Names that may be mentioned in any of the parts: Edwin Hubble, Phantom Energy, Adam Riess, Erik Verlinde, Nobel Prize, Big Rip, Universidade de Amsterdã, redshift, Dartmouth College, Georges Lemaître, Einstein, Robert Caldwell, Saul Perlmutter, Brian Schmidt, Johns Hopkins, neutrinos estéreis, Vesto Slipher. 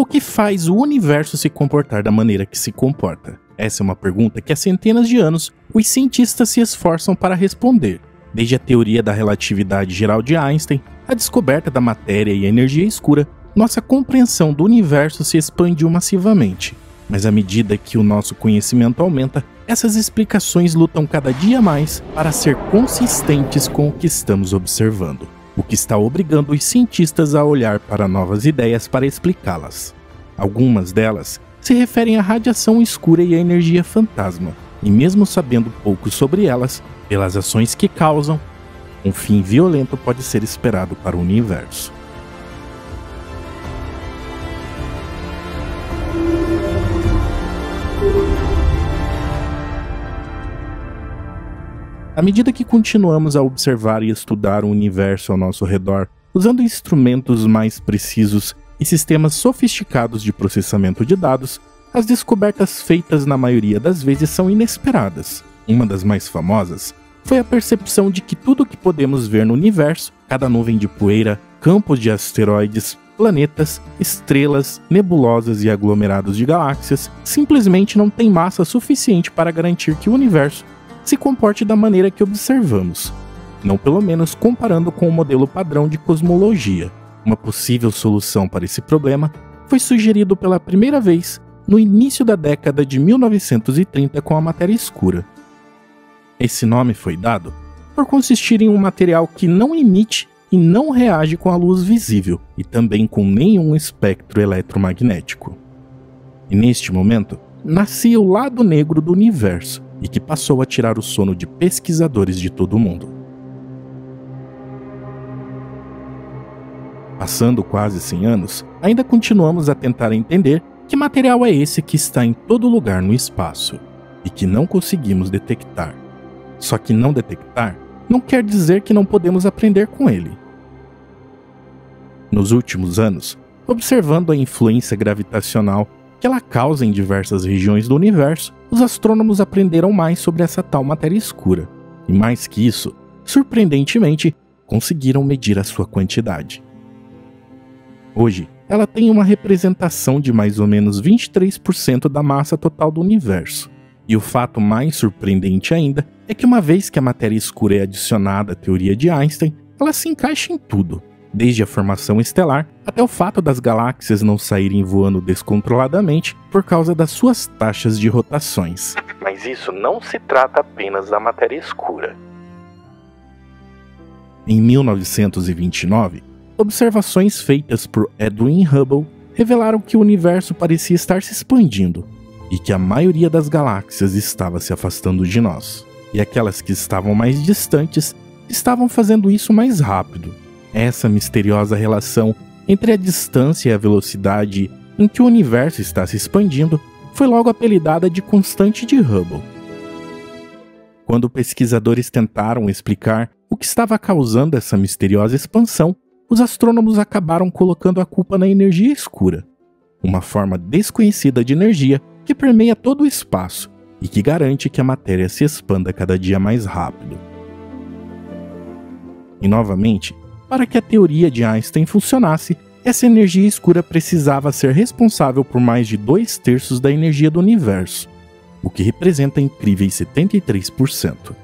O que faz o universo se comportar da maneira que se comporta? Essa é uma pergunta que há centenas de anos os cientistas se esforçam para responder, desde a teoria da relatividade geral de Einstein, a descoberta da matéria e energia escura, nossa compreensão do universo se expandiu massivamente. Mas à medida que o nosso conhecimento aumenta, essas explicações lutam cada dia mais para ser consistentes com o que estamos observando, o que está obrigando os cientistas a olhar para novas ideias para explicá-las. Algumas delas se referem à radiação escura e à energia fantasma, e mesmo sabendo pouco sobre elas, pelas ações que causam, um fim violento pode ser esperado para o universo. À medida que continuamos a observar e estudar o universo ao nosso redor, usando instrumentos mais precisos e sistemas sofisticados de processamento de dados, as descobertas feitas na maioria das vezes são inesperadas. Uma das mais famosas foi a percepção de que tudo o que podemos ver no universo, cada nuvem de poeira, campos de asteroides, planetas, estrelas, nebulosas e aglomerados de galáxias, simplesmente não tem massa suficiente para garantir que o universo se comporte da maneira que observamos, não pelo menos comparando com o modelo padrão de cosmologia. Uma possível solução para esse problema foi sugerido pela primeira vez no início da década de 1930 com a matéria escura. Esse nome foi dado por consistir em um material que não emite e não reage com a luz visível e também com nenhum espectro eletromagnético. E neste momento, nascia o lado negro do universo, e que passou a tirar o sono de pesquisadores de todo o mundo. Passando quase 100 anos, ainda continuamos a tentar entender que material é esse que está em todo lugar no espaço, e que não conseguimos detectar. Só que não detectar não quer dizer que não podemos aprender com ele. Nos últimos anos, observando a influência gravitacional que ela causa em diversas regiões do universo, os astrônomos aprenderam mais sobre essa tal matéria escura. E mais que isso, surpreendentemente, conseguiram medir a sua quantidade. Hoje, ela tem uma representação de mais ou menos 23% da massa total do universo. E o fato mais surpreendente ainda é que uma vez que a matéria escura é adicionada à teoria de Einstein, ela se encaixa em tudo, desde a formação estelar até o fato das galáxias não saírem voando descontroladamente por causa das suas taxas de rotações. Mas isso não se trata apenas da matéria escura. Em 1929, observações feitas por Edwin Hubble revelaram que o universo parecia estar se expandindo e que a maioria das galáxias estava se afastando de nós, e aquelas que estavam mais distantes estavam fazendo isso mais rápido. Essa misteriosa relação entre a distância e a velocidade em que o universo está se expandindo foi logo apelidada de constante de Hubble. Quando pesquisadores tentaram explicar o que estava causando essa misteriosa expansão, os astrônomos acabaram colocando a culpa na energia escura, uma forma desconhecida de energia que permeia todo o espaço e que garante que a matéria se expanda cada dia mais rápido. E novamente, para que a teoria de Einstein funcionasse, essa energia escura precisava ser responsável por mais de 2/3 da energia do universo, o que representa incríveis 73%.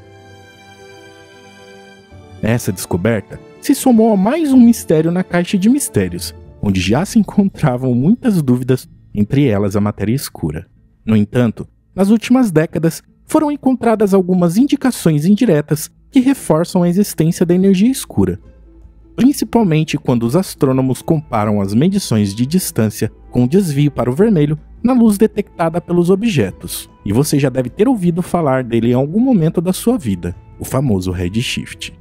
Essa descoberta se somou a mais um mistério na caixa de mistérios, onde já se encontravam muitas dúvidas, entre elas a matéria escura. No entanto, nas últimas décadas, foram encontradas algumas indicações indiretas que reforçam a existência da energia escura, principalmente quando os astrônomos comparam as medições de distância com o desvio para o vermelho na luz detectada pelos objetos. E você já deve ter ouvido falar dele em algum momento da sua vida, o famoso redshift.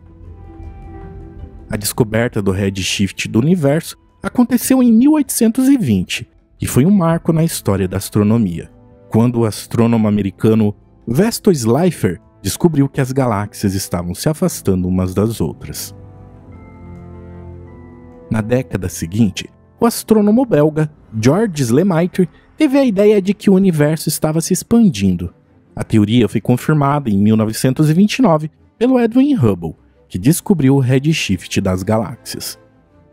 A descoberta do redshift do universo aconteceu em 1820 e foi um marco na história da astronomia, quando o astrônomo americano Vesto Slipher descobriu que as galáxias estavam se afastando umas das outras. Na década seguinte, o astrônomo belga Georges Lemaître teve a ideia de que o universo estava se expandindo. A teoria foi confirmada em 1929 pelo Edwin Hubble, que descobriu o redshift das galáxias.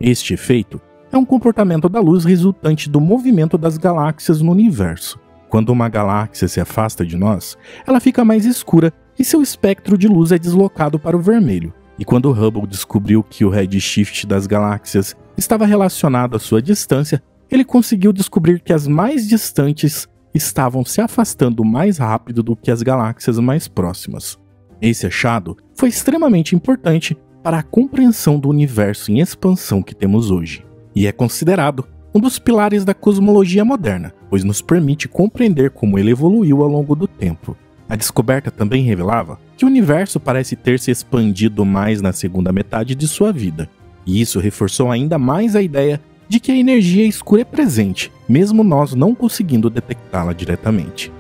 Este efeito é um comportamento da luz resultante do movimento das galáxias no universo. Quando uma galáxia se afasta de nós, ela fica mais escura e seu espectro de luz é deslocado para o vermelho. E quando Hubble descobriu que o redshift das galáxias estava relacionado à sua distância, ele conseguiu descobrir que as mais distantes estavam se afastando mais rápido do que as galáxias mais próximas. Esse achado foi extremamente importante para a compreensão do universo em expansão que temos hoje, e é considerado um dos pilares da cosmologia moderna, pois nos permite compreender como ele evoluiu ao longo do tempo. A descoberta também revelava que o universo parece ter se expandido mais na segunda metade de sua vida, e isso reforçou ainda mais a ideia de que a energia escura é presente, mesmo nós não conseguindo detectá-la diretamente.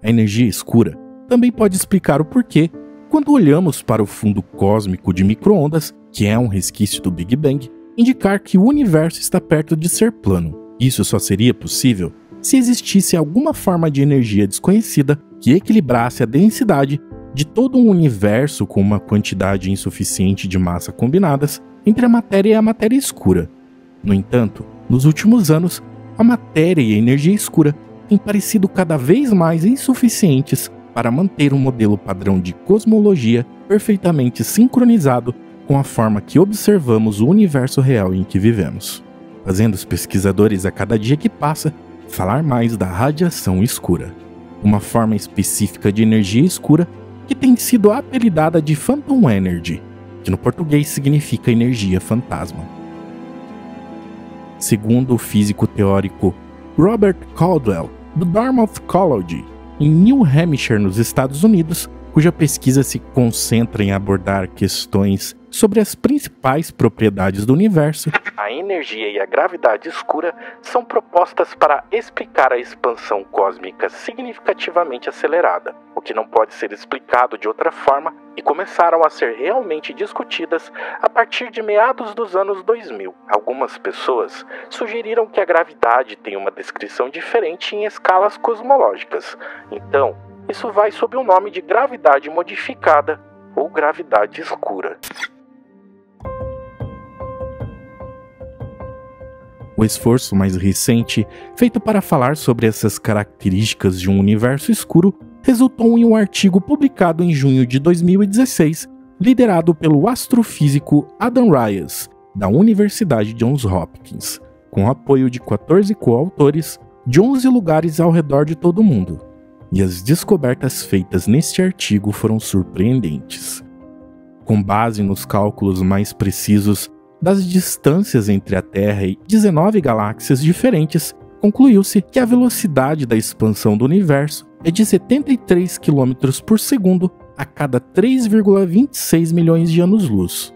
A energia escura também pode explicar o porquê, quando olhamos para o fundo cósmico de micro-ondas, que é um resquício do Big Bang, indicar que o universo está perto de ser plano. Isso só seria possível se existisse alguma forma de energia desconhecida que equilibrasse a densidade de todo um universo com uma quantidade insuficiente de massa combinadas entre a matéria e a matéria escura. No entanto, nos últimos anos, a matéria e a energia escura têm parecido cada vez mais insuficientes para manter um modelo padrão de cosmologia perfeitamente sincronizado com a forma que observamos o universo real em que vivemos, fazendo os pesquisadores a cada dia que passa falar mais da radiação escura, uma forma específica de energia escura que tem sido apelidada de Phantom Energy, que no português significa energia fantasma. Segundo o físico teórico Robert Caldwell, do Dartmouth College, em New Hampshire, nos Estados Unidos, cuja pesquisa se concentra em abordar questões sobre as principais propriedades do universo, a energia e a gravidade escura são propostas para explicar a expansão cósmica significativamente acelerada, o que não pode ser explicado de outra forma, e começaram a ser realmente discutidas a partir de meados dos anos 2000. Algumas pessoas sugeriram que a gravidade tem uma descrição diferente em escalas cosmológicas, então isso vai sob o nome de gravidade modificada ou gravidade escura. O esforço mais recente feito para falar sobre essas características de um universo escuro resultou em um artigo publicado em junho de 2016, liderado pelo astrofísico Adam Riess, da Universidade de Johns Hopkins, com o apoio de 14 coautores de 11 lugares ao redor de todo o mundo. E as descobertas feitas neste artigo foram surpreendentes. Com base nos cálculos mais precisos das distâncias entre a Terra e 19 galáxias diferentes, concluiu-se que a velocidade da expansão do universo é de 73 km por segundo a cada 3,26 milhões de anos-luz.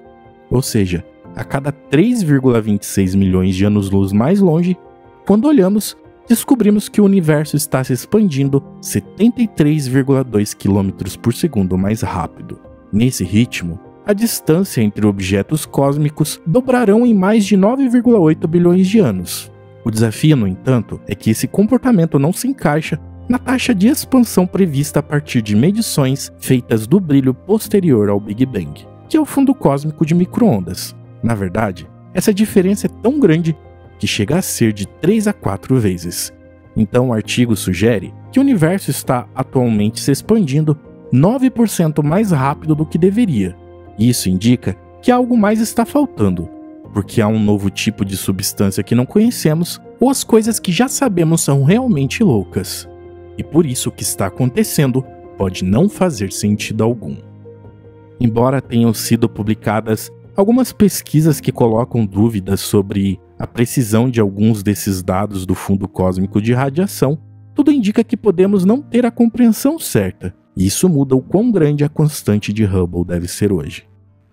Ou seja, a cada 3,26 milhões de anos-luz mais longe, quando olhamos, descobrimos que o universo está se expandindo 73,2 km por segundo mais rápido. Nesse ritmo, a distância entre objetos cósmicos dobrarão em mais de 9,8 bilhões de anos. O desafio, no entanto, é que esse comportamento não se encaixa na taxa de expansão prevista a partir de medições feitas do brilho posterior ao Big Bang, que é o fundo cósmico de micro-ondas. Na verdade, essa diferença é tão grande que chega a ser de 3 a 4 vezes. Então o artigo sugere que o universo está atualmente se expandindo 9% mais rápido do que deveria. Isso indica que algo mais está faltando, porque há um novo tipo de substância que não conhecemos, ou as coisas que já sabemos são realmente loucas. E por isso o que está acontecendo pode não fazer sentido algum. Embora tenham sido publicadas algumas pesquisas que colocam dúvidas sobre a precisão de alguns desses dados do fundo cósmico de radiação, tudo indica que podemos não ter a compreensão certa. E isso muda o quão grande a constante de Hubble deve ser hoje.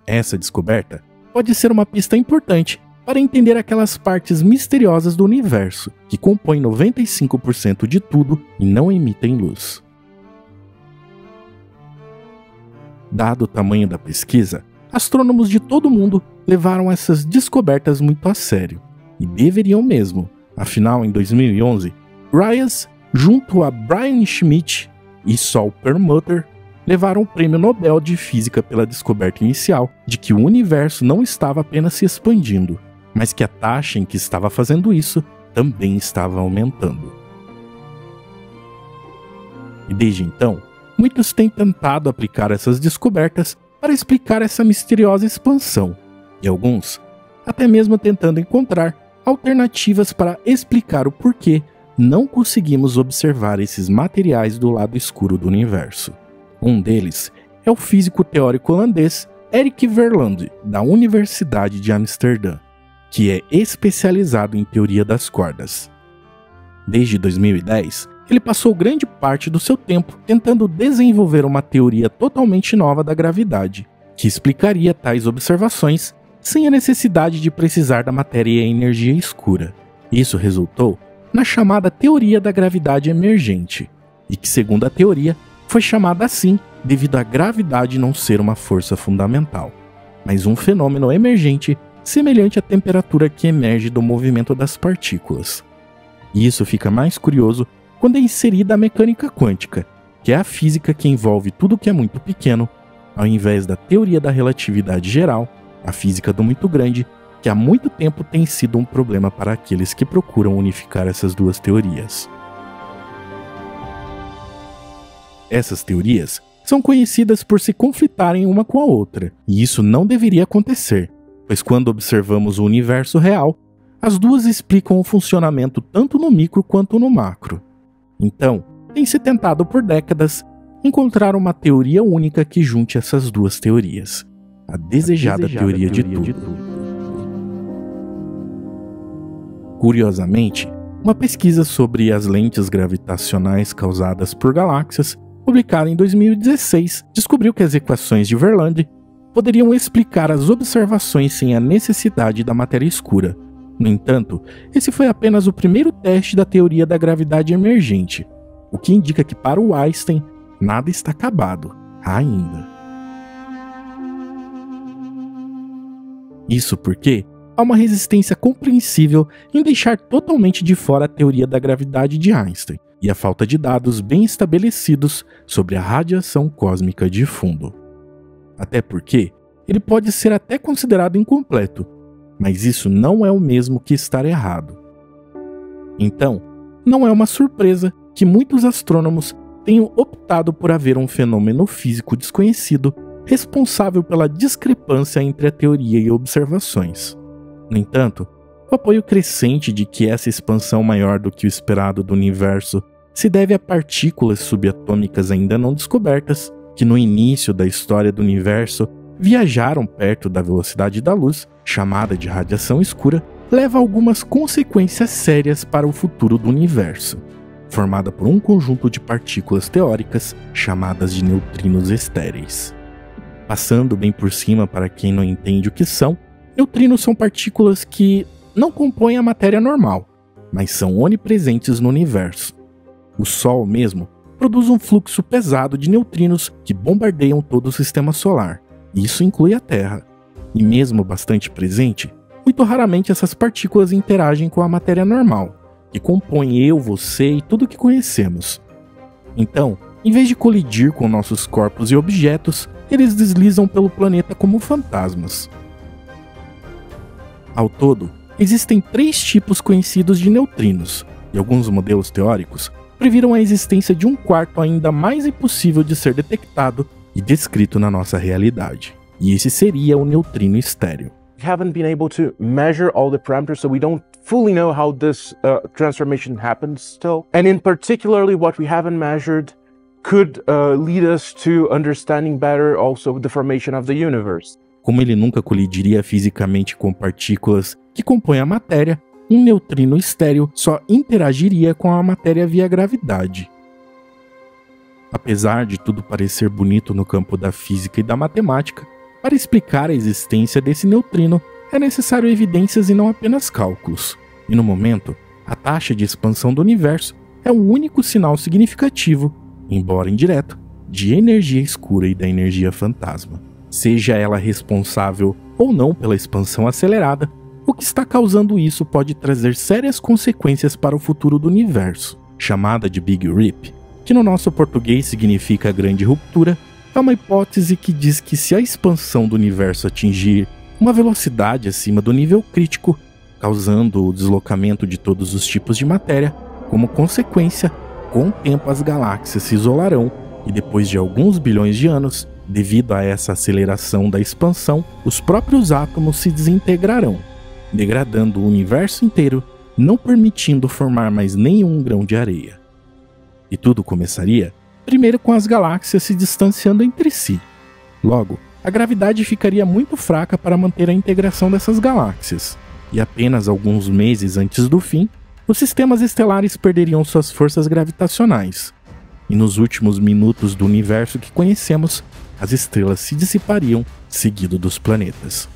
Essa descoberta pode ser uma pista importante para entender aquelas partes misteriosas do universo, que compõem 95% de tudo e não emitem luz. Dado o tamanho da pesquisa, astrônomos de todo o mundo levaram essas descobertas muito a sério. E deveriam mesmo. Afinal, em 2011, Riess, junto a Brian Schmidt, e Saul Perlmutter levaram o prêmio Nobel de Física pela descoberta inicial de que o universo não estava apenas se expandindo, mas que a taxa em que estava fazendo isso também estava aumentando. E desde então, muitos têm tentado aplicar essas descobertas para explicar essa misteriosa expansão, e alguns até mesmo tentando encontrar alternativas para explicar o porquê não conseguimos observar esses materiais do lado escuro do universo. Um deles é o físico teórico holandês Erik Verlinde, da Universidade de Amsterdã, que é especializado em teoria das cordas. Desde 2010, ele passou grande parte do seu tempo tentando desenvolver uma teoria totalmente nova da gravidade, que explicaria tais observações sem a necessidade de precisar da matéria e energia escura. Isso resultou na chamada teoria da gravidade emergente, e que, segundo a teoria, foi chamada assim devido à gravidade não ser uma força fundamental, mas um fenômeno emergente semelhante à temperatura que emerge do movimento das partículas. E isso fica mais curioso quando é inserida a mecânica quântica, que é a física que envolve tudo que é muito pequeno, ao invés da teoria da relatividade geral, a física do muito grande, que há muito tempo tem sido um problema para aqueles que procuram unificar essas duas teorias. Essas teorias são conhecidas por se conflitarem uma com a outra, e isso não deveria acontecer, pois quando observamos o universo real, as duas explicam o funcionamento tanto no micro quanto no macro. Então, tem-se tentado por décadas encontrar uma teoria única que junte essas duas teorias, a desejada teoria de tudo. Curiosamente, uma pesquisa sobre as lentes gravitacionais causadas por galáxias, publicada em 2016, descobriu que as equações de Verlinde poderiam explicar as observações sem a necessidade da matéria escura. No entanto, esse foi apenas o primeiro teste da teoria da gravidade emergente, o que indica que para o Einstein, nada está acabado ainda. Isso porque há uma resistência compreensível em deixar totalmente de fora a teoria da gravidade de Einstein e a falta de dados bem estabelecidos sobre a radiação cósmica de fundo. Até porque ele pode ser até considerado incompleto, mas isso não é o mesmo que estar errado. Então, não é uma surpresa que muitos astrônomos tenham optado por haver um fenômeno físico desconhecido responsável pela discrepância entre a teoria e observações. No entanto, o apoio crescente de que essa expansão maior do que o esperado do universo se deve a partículas subatômicas ainda não descobertas, que no início da história do universo viajaram perto da velocidade da luz, chamada de radiação escura, leva a algumas consequências sérias para o futuro do universo, formada por um conjunto de partículas teóricas chamadas de neutrinos estéreis. Passando bem por cima para quem não entende o que são, neutrinos são partículas que não compõem a matéria normal, mas são onipresentes no universo. O Sol mesmo produz um fluxo pesado de neutrinos que bombardeiam todo o sistema solar, isso inclui a Terra. E mesmo bastante presente, muito raramente essas partículas interagem com a matéria normal, que compõe eu, você e tudo o que conhecemos. Então, em vez de colidir com nossos corpos e objetos, eles deslizam pelo planeta como fantasmas. Ao todo, existem 3 tipos conhecidos de neutrinos, e alguns modelos teóricos previram a existência de um quarto ainda mais impossível de ser detectado e descrito na nossa realidade. E esse seria o neutrino estéreo. Haven't been able to measure all the parameters, so we don't fully know how this transformation happens still. And in particularly what we haven't measured could lead us to understanding better also the formation of the universe. Como ele nunca colidiria fisicamente com partículas que compõem a matéria, um neutrino estéreo só interagiria com a matéria via gravidade. Apesar de tudo parecer bonito no campo da física e da matemática, para explicar a existência desse neutrino é necessário evidências e não apenas cálculos. E no momento, a taxa de expansão do universo é o único sinal significativo, embora indireto, de energia escura e da energia fantasma. Seja ela responsável ou não pela expansão acelerada, o que está causando isso pode trazer sérias consequências para o futuro do universo, chamada de Big Rip, que no nosso português significa grande ruptura, é uma hipótese que diz que se a expansão do universo atingir uma velocidade acima do nível crítico, causando o deslocamento de todos os tipos de matéria, como consequência, com o tempo as galáxias se isolarão e depois de alguns bilhões de anos, devido a essa aceleração da expansão, os próprios átomos se desintegrarão, degradando o universo inteiro, não permitindo formar mais nenhum grão de areia. E tudo começaria primeiro com as galáxias se distanciando entre si. Logo, a gravidade ficaria muito fraca para manter a integração dessas galáxias, e apenas alguns meses antes do fim, os sistemas estelares perderiam suas forças gravitacionais, e nos últimos minutos do universo que conhecemos, as estrelas se dissipariam, seguido dos planetas.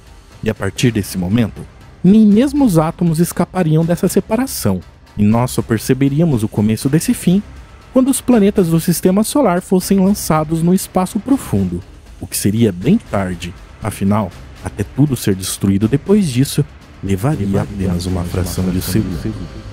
E a partir desse momento, nem mesmo os átomos escapariam dessa separação, e nós só perceberíamos o começo desse fim quando os planetas do sistema solar fossem lançados no espaço profundo, o que seria bem tarde, afinal, até tudo ser destruído depois disso, levaria apenas uma fração de segundo.